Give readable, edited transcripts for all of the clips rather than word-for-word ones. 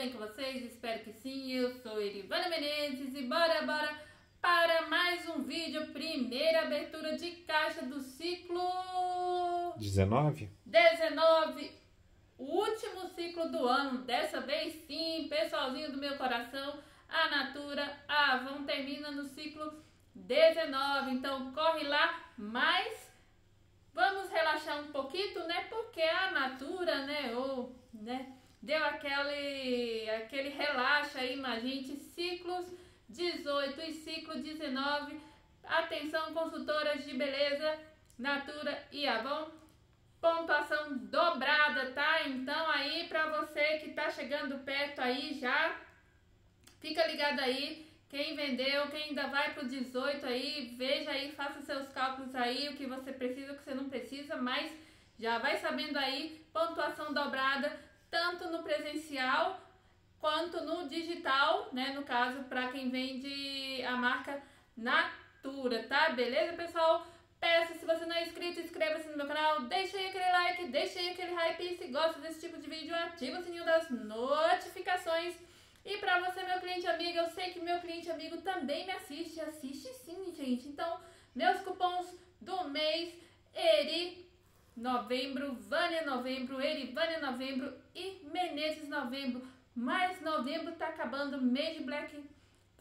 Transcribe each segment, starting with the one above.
bem com vocês? Espero que sim. Eu sou Erivania Menezes e bora para mais um vídeo. Primeira abertura de caixa do ciclo... 19. Último ciclo do ano. Dessa vez sim, pessoalzinho do meu coração, a Natura, a Avon termina no ciclo 19. Então corre lá, mas vamos relaxar um pouquinho, né? Porque a Natura, né? Deu aquele relaxa aí na gente. Ciclos 18 e ciclo 19. Atenção, consultoras de beleza, Natura e Avon. Pontuação dobrada, tá? Então aí pra você que tá chegando perto aí já, fica ligado aí. Quem vendeu, quem ainda vai pro 18 aí, veja aí, faça seus cálculos aí, o que você precisa, o que você não precisa, mas já vai sabendo aí, pontuação dobrada, tanto no presencial quanto no digital, né? No caso, para quem vende a marca Natura, tá? Beleza, pessoal? Peço, se você não é inscrito, inscreva-se no meu canal, deixa aí aquele like, deixa aí aquele hype, e se gosta desse tipo de vídeo, ativa o sininho das notificações. E para você, meu cliente amigo, eu sei que meu cliente amigo também me assiste sim, gente. Então, meus cupons do mês, Novembro, Vânia Novembro, Erivania Novembro e Menezes Novembro. Mas novembro tá acabando, mês de Black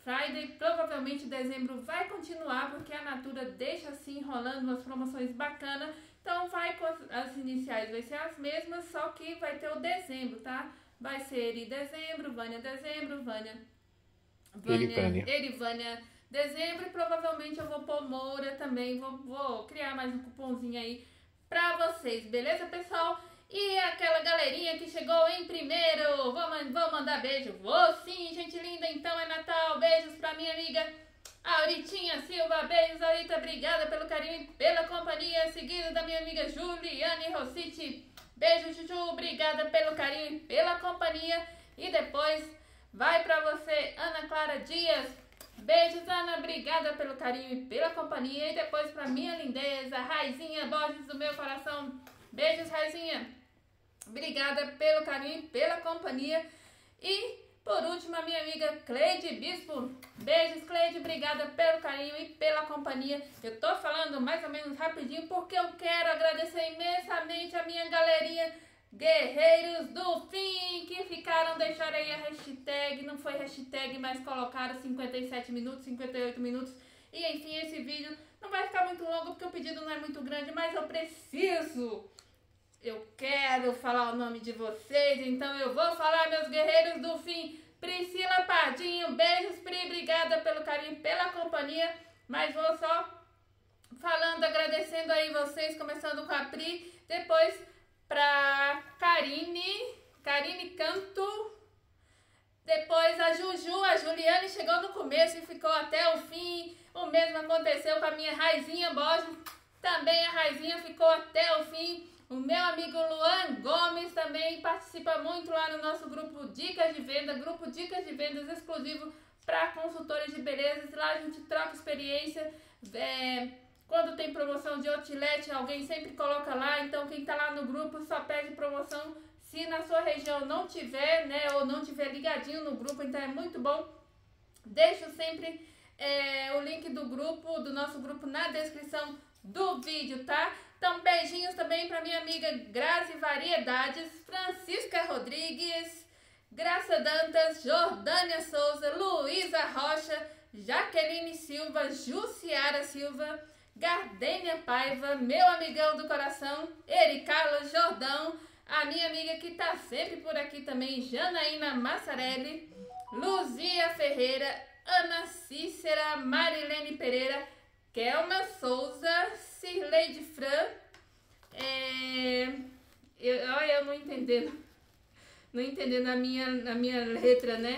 Friday, provavelmente dezembro vai continuar, porque a Natura deixa assim rolando umas promoções bacanas. Então vai com as iniciais, vai ser as mesmas, só que vai ter o dezembro, tá? Vai ser Eri dezembro, Vânia Erivania dezembro, e provavelmente eu vou pôr Moura também, vou criar mais um cupomzinho aí pra vocês, beleza, pessoal? E aquela galerinha que chegou em primeiro, vou mandar beijo. Vou sim, gente linda, então é Natal. Beijos pra minha amiga Auritinha Silva. Beijos, Aurita, obrigada pelo carinho e pela companhia. Seguida da minha amiga Juliane Rossetti. Beijo, Juju, obrigada pelo carinho e pela companhia. E depois vai pra você, Ana Clara Dias. Beijos, Ana, obrigada pelo carinho e pela companhia. E depois pra minha lindeza, Raizinha Borges do meu coração. Beijos, Raizinha. Obrigada pelo carinho e pela companhia. E por último, a minha amiga Cleide Bispo. Beijos, Cleide, obrigada pelo carinho e pela companhia. Eu tô falando mais ou menos rapidinho porque eu quero agradecer imensamente a minha galerinha Guerreiros do Fim, que ficaram, deixaram aí a hashtag, não foi hashtag, mas colocaram 57 minutos, 58 minutos, e enfim, esse vídeo não vai ficar muito longo, porque o pedido não é muito grande, mas eu preciso, eu quero falar o nome de vocês, então eu vou falar, meus Guerreiros do Fim. Priscila Padinho, beijos, Pri, obrigada pelo carinho, pela companhia, mas vou só falando, agradecendo aí vocês, começando com a Pri, depois... para Karine Canto, depois a Juju, a Juliane chegou no começo e ficou até o fim, o mesmo aconteceu com a minha Raizinha Borges, também a Raizinha ficou até o fim, o meu amigo Luan Gomes também participa muito lá no nosso grupo Dicas de Vendas, exclusivo para consultores de belezas, lá a gente troca experiência, quando tem promoção de outlet, alguém sempre coloca lá. Então, quem tá lá no grupo só pede promoção se na sua região não tiver, né? Ou não tiver ligadinho no grupo. Então, é muito bom. Deixo sempre o link do grupo, do nosso grupo, na descrição do vídeo, tá? Então, beijinhos também pra minha amiga Grazi Variedades, Francisca Rodrigues, Graça Dantas, Jordânia Souza, Luísa Rocha, Jaqueline Silva, Juciara Silva, Gardênia Paiva, meu amigão do coração, Eric Carlos Jordão, a minha amiga que tá sempre por aqui também, Janaína Massarelli, Luzia Ferreira, Ana Cícera, Marilene Pereira, Kelma Souza, Sirleide Fran, eu não entendendo a minha letra, né?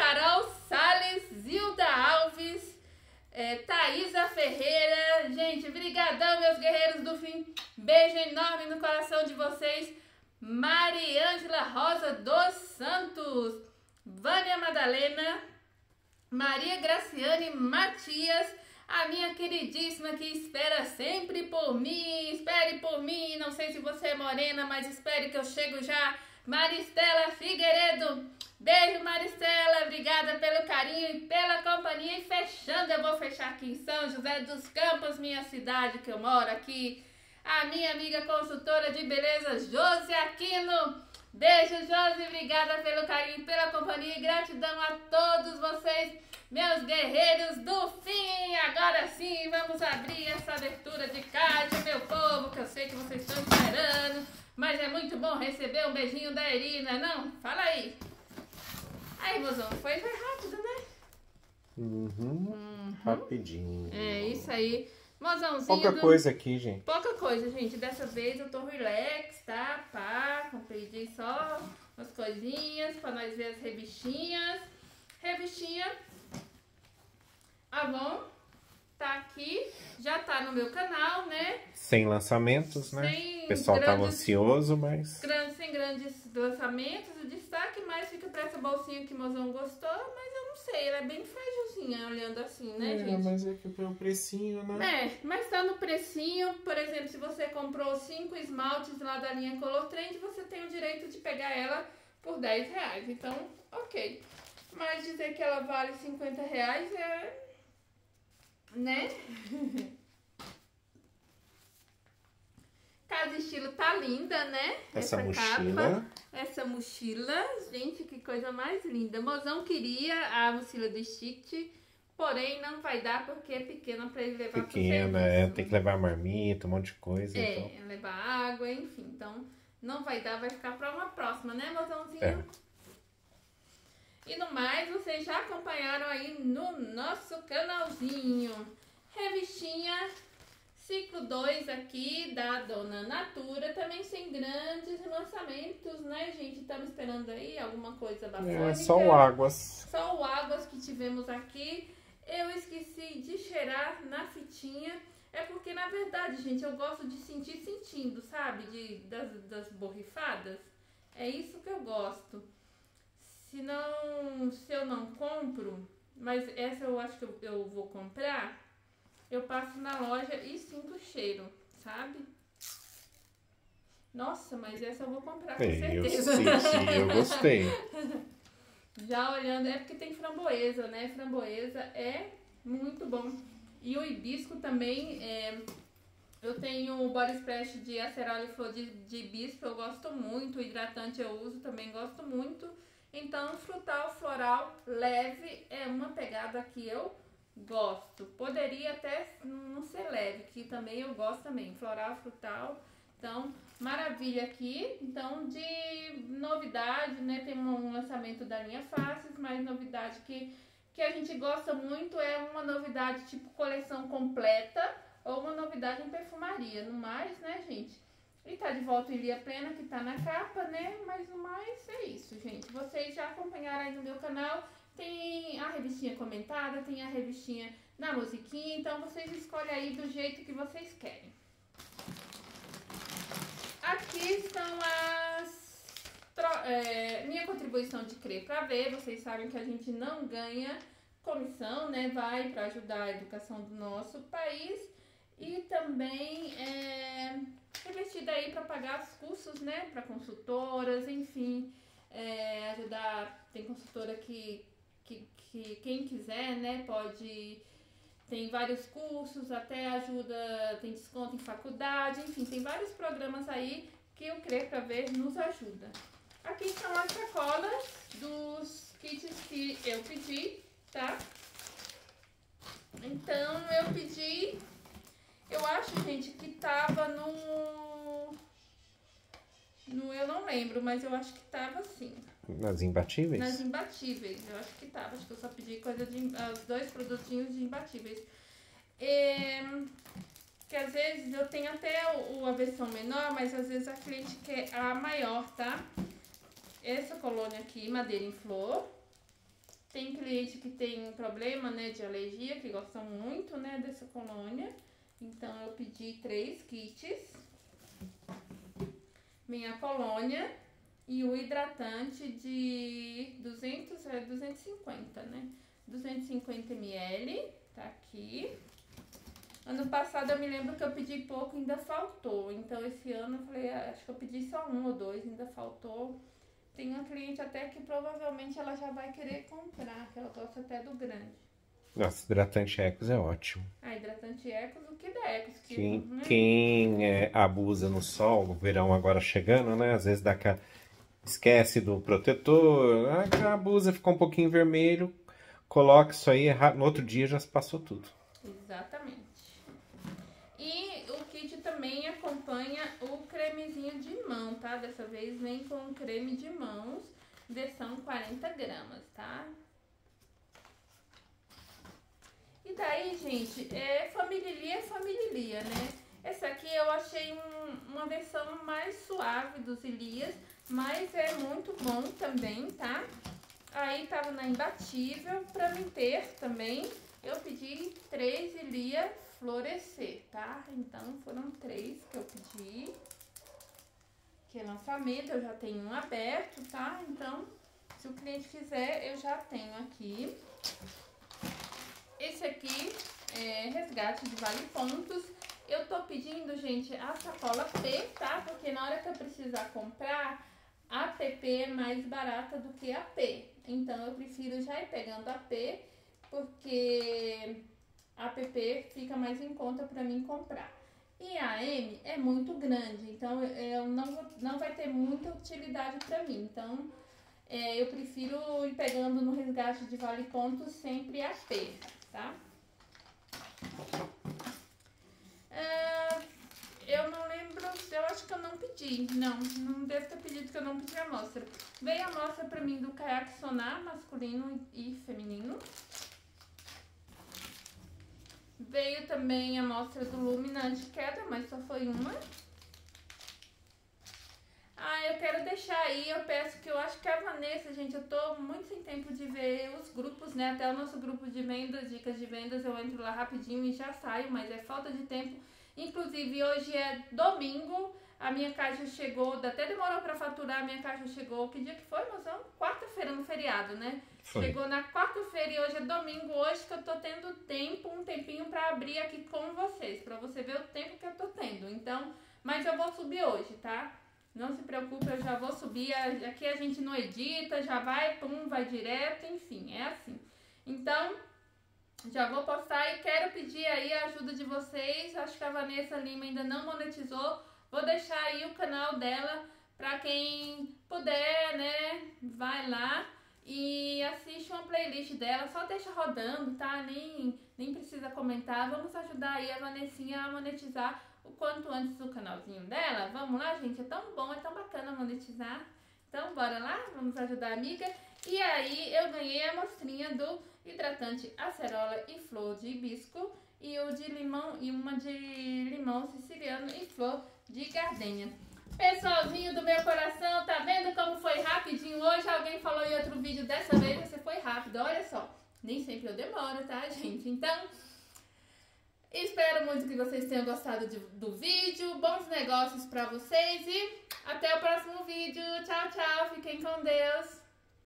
Carol Sales, Zilda Alves, Thaisa Ferreira. Gente, brigadão, meus Guerreiros do Fim, beijo enorme no coração de vocês. Mariângela Rosa dos Santos, Vânia Madalena, Maria Graciane Matias, a minha queridíssima que espera sempre por mim, espere por mim, não sei se você é morena, mas espere que eu chego já, Maristela Figueiredo. Beijo, Maristela, obrigada pelo carinho e pela companhia. E fechando, eu vou fechar aqui em São José dos Campos, minha cidade que eu moro aqui, a minha amiga consultora de beleza, Josi Aquino. Beijo, Josi, obrigada pelo carinho, pela companhia e gratidão a todos vocês, meus guerreiros do fim. Agora sim, vamos abrir essa abertura de caixa, meu povo, que eu sei que vocês estão esperando, mas é muito bom receber um beijinho da Erina, não? Fala aí. Aí, mozão, foi rápido, né? Uhum. Rapidinho. É isso aí. Mozãozinho. Pouca coisa aqui, gente. Pouca coisa, gente. Dessa vez eu tô relax, tá? Pá, comprei só umas coisinhas pra nós ver as revistinhas. Revistinha Avon tá aqui, já tá no meu canal, né? Sem lançamentos, né? Sem o pessoal grandes, tava ansioso, mas... sem grandes lançamentos, o destaque mais fica pra essa bolsinha que o mozão gostou, mas eu não sei, ela é bem frágilzinha, olhando assim, né, gente? Mas é que tem um precinho, né? É, mas tá no precinho, por exemplo, se você comprou 5 esmaltes lá da linha Color Trend, você tem o direito de pegar ela por 10 reais, então, ok. Mas dizer que ela vale 50 reais é... né? Casa estilo tá linda, né? Essa mochila. Capa, essa mochila. Gente, que coisa mais linda. Mozão queria a mochila do Chique, porém não vai dar porque é pequena pra ele levar. Pequena, é, tem que levar marmita, um monte de coisa. É, então. Levar água, enfim. Então, não vai dar, vai ficar pra uma próxima, né, mozãozinho? É. E no mais, vocês já acompanharam aí no nosso canalzinho. Revistinha Ciclo 2 aqui da Dona Natura, também sem grandes lançamentos, né, gente? Estamos esperando aí alguma coisa bacana. É, só o Águas. Só o Águas que tivemos aqui. Eu esqueci de cheirar na fitinha. É porque, na verdade, gente, eu gosto de sentir sentindo, sabe? Das borrifadas. É isso que eu gosto. Se eu não compro, mas essa eu acho que eu vou comprar, eu passo na loja e sinto o cheiro, sabe? Nossa, mas essa eu vou comprar, com certeza. Eu senti, eu gostei. Já olhando, é porque tem framboesa, né? Framboesa é muito bom. E o hibisco também, eu tenho o body splash de acerola e flor de hibisco, eu gosto muito. O hidratante eu uso, também gosto muito. Então, frutal, floral, leve é uma pegada que eu gosto. Poderia até não ser leve, que também eu gosto também. Floral, frutal, então, maravilha aqui. Então, de novidade, né? Tem um lançamento da linha Faces, mas novidade que a gente gosta muito é uma novidade tipo coleção completa ou uma novidade em perfumaria. No mais, né, gente? E tá de volta em Ilha Plena, que tá na capa, né? Mas o mais é isso, gente. Vocês já acompanharam aí no meu canal. Tem a revistinha comentada, tem a revistinha na musiquinha. Então, vocês escolhem aí do jeito que vocês querem. Aqui estão as... minha contribuição de Crer Pra Ver. Vocês sabem que a gente não ganha comissão, né? Vai pra ajudar a educação do nosso país. E também revestida aí para pagar os cursos, né? Para consultoras, enfim, ajudar. Tem consultora que quem quiser, né? Pode. Tem vários cursos, até ajuda, tem desconto em faculdade, enfim, tem vários programas aí que o Crer Pra Ver nos ajuda. Aqui estão as sacolas dos kits que eu pedi, tá? Então eu pedi. Eu acho, gente, que tava no... Eu não lembro, mas eu acho que tava sim. Nas imbatíveis? Nas imbatíveis, eu acho que tava. Acho que eu só pedi coisa de... os dois produtinhos de imbatíveis. Que às vezes eu tenho até a versão menor, mas às vezes a cliente quer a maior, tá? Essa colônia aqui, madeira em flor. Tem cliente que tem problema, né, de alergia, que gostam muito, né, dessa colônia. Então, eu pedi 3 kits, minha colônia e o hidratante de 250, né? 250 ml, tá aqui. Ano passado, eu me lembro que eu pedi pouco, ainda faltou. Então, esse ano, eu falei, acho que eu pedi só 1 ou 2, ainda faltou. Tem uma cliente até que provavelmente ela já vai querer comprar, que ela gosta até do grande. Nossa, hidratante Ecos é ótimo. Ah, hidratante Ecos, o que da Ecos? Que quem abusa no sol, no verão agora chegando, né? Às vezes dá aquela... esquece do protetor, abusa, ficou um pouquinho vermelho, coloca isso aí, no outro dia já se passou tudo. Exatamente. E o kit também acompanha o cremezinho de mão, tá? Dessa vez vem com um creme de mãos, versão 40 gramas, tá? E daí, gente, é família, né? Essa aqui eu achei uma versão mais suave dos Ilias, mas é muito bom também, tá? Aí tava na imbatível, pra mim ter também, eu pedi 3 Ilia Florescer, tá? Então foram 3 que eu pedi, que é lançamento, eu já tenho um aberto, tá? Então, se o cliente quiser, eu já tenho aqui. Esse aqui é resgate de vale pontos. Eu tô pedindo, gente, a sacola P, tá? Porque na hora que eu precisar comprar, a PP é mais barata do que a P. Então, eu prefiro já ir pegando a P, porque a PP fica mais em conta pra mim comprar. E a M é muito grande, então eu não vai ter muita utilidade pra mim. Então, eu prefiro ir pegando no resgate de vale pontos sempre a P, tá? Eu não lembro, eu acho que eu não pedi, não deve ter pedido, que eu não pedi a amostra. Veio a amostra pra mim do Caiaque Sonar, masculino e feminino. Veio também a amostra do Lumina de Queda, mas só foi uma. Ah, eu quero deixar aí, eu peço que eu acho que a Vanessa, gente, eu tô muito sem tempo de ver os grupos, né? Até o nosso grupo de vendas, Dicas de Vendas, eu entro lá rapidinho e já saio, mas é falta de tempo. Inclusive, hoje é domingo, a minha caixa chegou, até demorou pra faturar, a minha caixa chegou, que dia que foi, mozão? Quarta-feira, no feriado, né? Foi. Chegou na quarta-feira e hoje é domingo, hoje que eu tô tendo tempo, um tempinho pra abrir aqui com vocês, pra você ver o tempo que eu tô tendo. Então, mas eu vou subir hoje, tá? Não se preocupe, eu já vou subir, aqui a gente não edita, já vai, pum, vai direto, enfim, é assim. Então, já vou postar e quero pedir aí a ajuda de vocês, acho que a Vanessa Lima ainda não monetizou, vou deixar aí o canal dela pra quem puder, né, vai lá e assiste uma playlist dela, só deixa rodando, tá, nem precisa comentar, vamos ajudar aí a Vanessinha a monetizar o quanto antes do canalzinho dela. Vamos lá, gente, é tão bom, é tão bacana monetizar. Então, bora lá, vamos ajudar a amiga. E aí, eu ganhei a amostrinha do hidratante acerola e flor de hibisco e o de limão, e uma de limão siciliano e flor de gardênia. Pessoalzinho do meu coração, tá vendo como foi rapidinho hoje? Alguém falou em outro vídeo, dessa vez você foi rápido, olha só. Nem sempre eu demoro, tá, gente? Então... espero muito que vocês tenham gostado do vídeo, bons negócios pra vocês e até o próximo vídeo. Tchau, tchau, fiquem com Deus.